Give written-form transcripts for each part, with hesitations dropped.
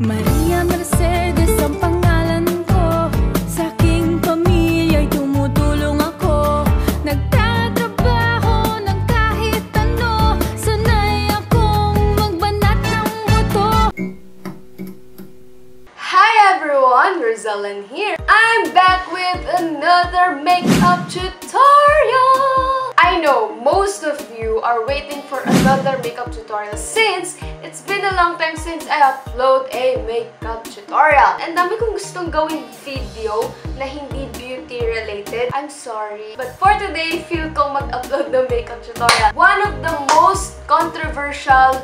Maria Mercedes ang pangalan ko. Sa aking pamilya'y tumutulong ako. Nagtatrabaho ng kahit ano. Sanay akong magbanat ng buto. Hi everyone! Rosalyn here. I'm back with another makeup tutorial. I know most of you are waiting for another makeup tutorial since it's been a long time since I upload a makeup tutorial. And dami kong gustong gawin video na hindi beauty related. I'm sorry. But for today, feel kong mag-upload ng makeup tutorial. One of the most controversial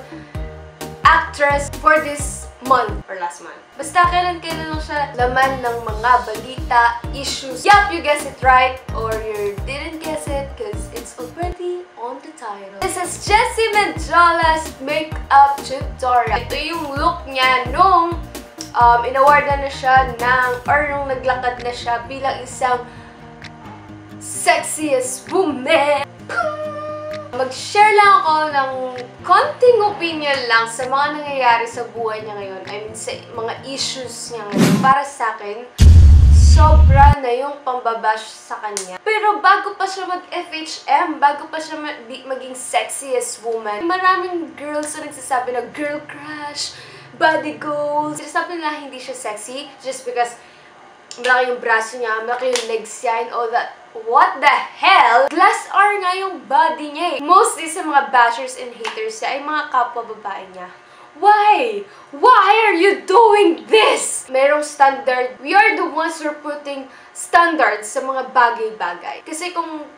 actress for this month or last month. Basta kailan lang siya laman ng mga balita, issues. Yup, you guessed it right or you didn't guess it because it's already on the title. This is Jessy Mendiola's makeup tutorial. Ito yung look niya nung inawardan na siya ng or nung naglakad na siya bilang isang sexiest woman. Mag-share lang ako ng konting opinion lang sa mga nangyayari sa buhay niya ngayon. I mean, sa mga issues niya ngayon. Para sa akin, sobra na yung pambabash sa kanya. Pero bago pa siya mag-FHM, bago pa siya maging sexiest woman, maraming girls na nagsasabi na girl crush, body goals. Sinasabi nila hindi siya sexy just because malaki yung braso niya, malaki yung legs niya, and all that. What the hell? Glass R nga yung body niya eh. Mostly sa mga bashers and haters niya ay mga kapwa babae niya. Why? Why are you doing this? Merong standard. We are the ones who are putting standards sa mga bagay-bagay. Kasi kung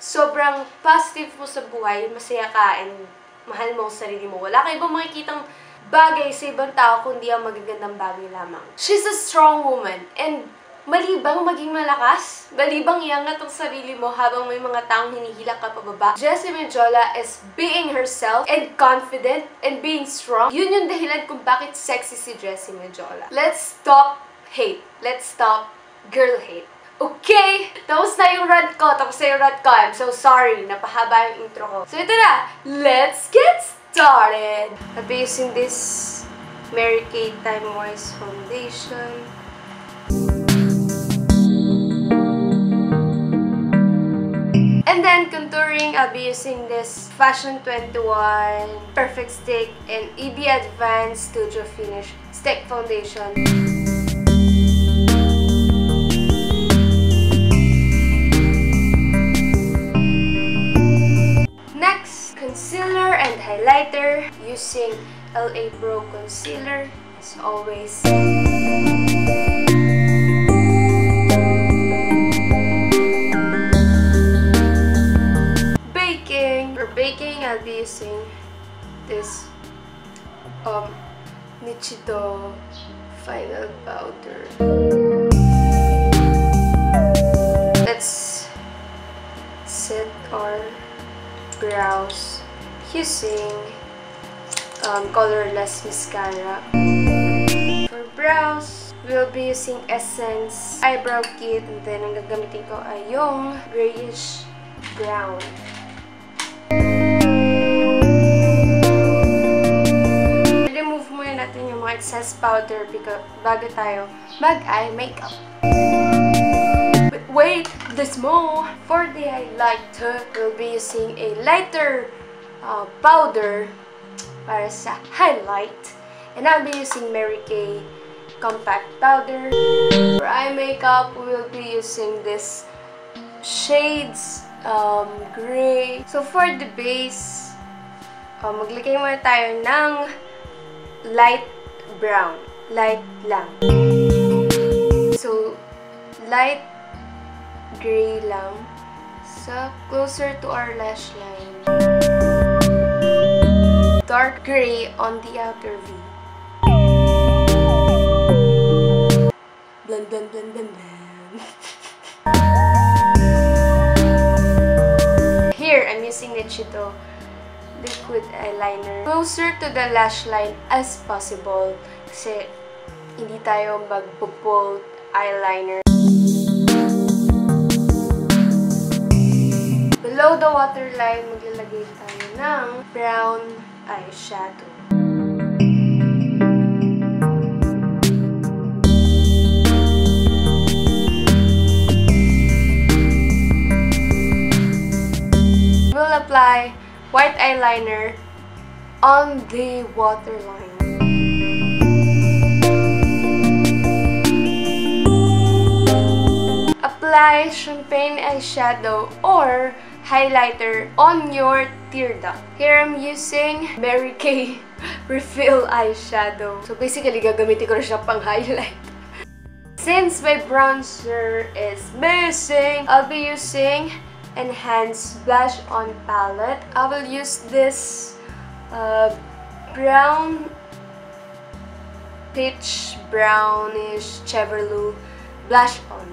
sobrang positive mo sa buhay, masaya ka and mahal mo ang sarili mo. Wala ka ibang makikitang bagay sa ibang tao kundi ang magagandang bagay lamang. She's a strong woman and malibang maging malakas, malibang iangat ang sarili mo habang may mga taong hinihila ka pababa. Jessy Mendiola is being herself and confident and being strong. Yun yung dahilan kung bakit sexy si Jessy Mendiola. Let's stop hate. Let's stop girl hate. Okay! Tapos na yung rant ko. I'm so sorry. Napahaba yung intro ko. So ito na! Let's get started! I'll be using this Mary Kay Time Moist Foundation. And then contouring, I'll be using this Fashion 21 Perfect Stick and EB Advanced Studio Finish Stick Foundation. Next, concealer and highlighter using LA Pro Concealer as always. I'll be using this Nichido final powder. Let's set our brows using colorless mascara. For brows, we'll be using Essence eyebrow kit, and then ang gagamitin ko ay yung grayish brown. Excess powder because bago tayo mag-eye makeup. But wait, there's more! For the highlighter, we'll be using a lighter powder para sa highlight. And I'll be using Mary Kay Compact Powder. For eye makeup, we'll be using this shades gray. So for the base, maglagay muna tayo ng light brown. Light lang. So, light gray lang. So, closer to our lash line. Dark gray on the outer V. Blend, blend, blend, blend, blend. Here, I'm using Nichido liquid eyeliner closer to the lash line as possible kasi hindi tayo mag-bold eyeliner. Below the waterline, maglalagay tayo ng brown eyeshadow. white eyeliner on the waterline. Apply champagne eyeshadow or highlighter on your tear duct. Here I'm using Mary Kay Refill Eyeshadow. So basically, gagamitin ko na siya pang highlight. Since my bronzer is missing, I'll be using Enhanced Blush on Palette. I will use this brown, peach, brownish, Cheverlou blush on.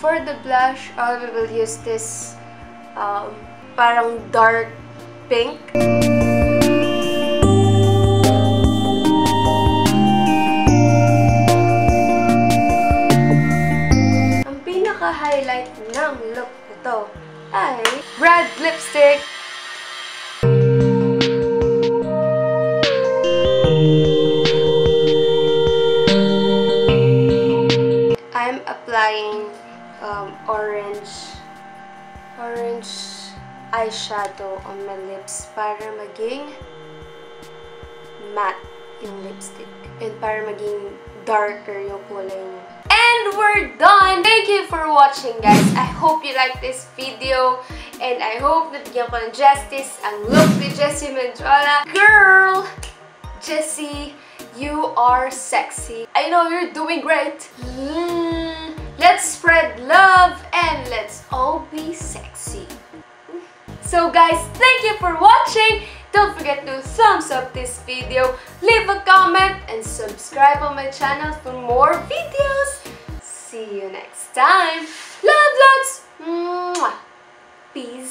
For the blush, I will use this parang dark pink. Highlight ng look nito ay red lipstick. I'm applying orange eyeshadow on my lips para maging matte yung lipstick and para maging darker yung kulay niya. And we're done! Thank you for watching, guys. I hope you like this video. And I hope nabigyan ko ng justice ang look ni Jessy Mendiola. Girl! Jessy, you are sexy. I know you're doing great. Let's spread love and let's all be sexy. So guys, thank you for watching. Don't forget to thumbs up this video, leave a comment, and subscribe on my channel for more videos. See you next time. Love lots. Peace.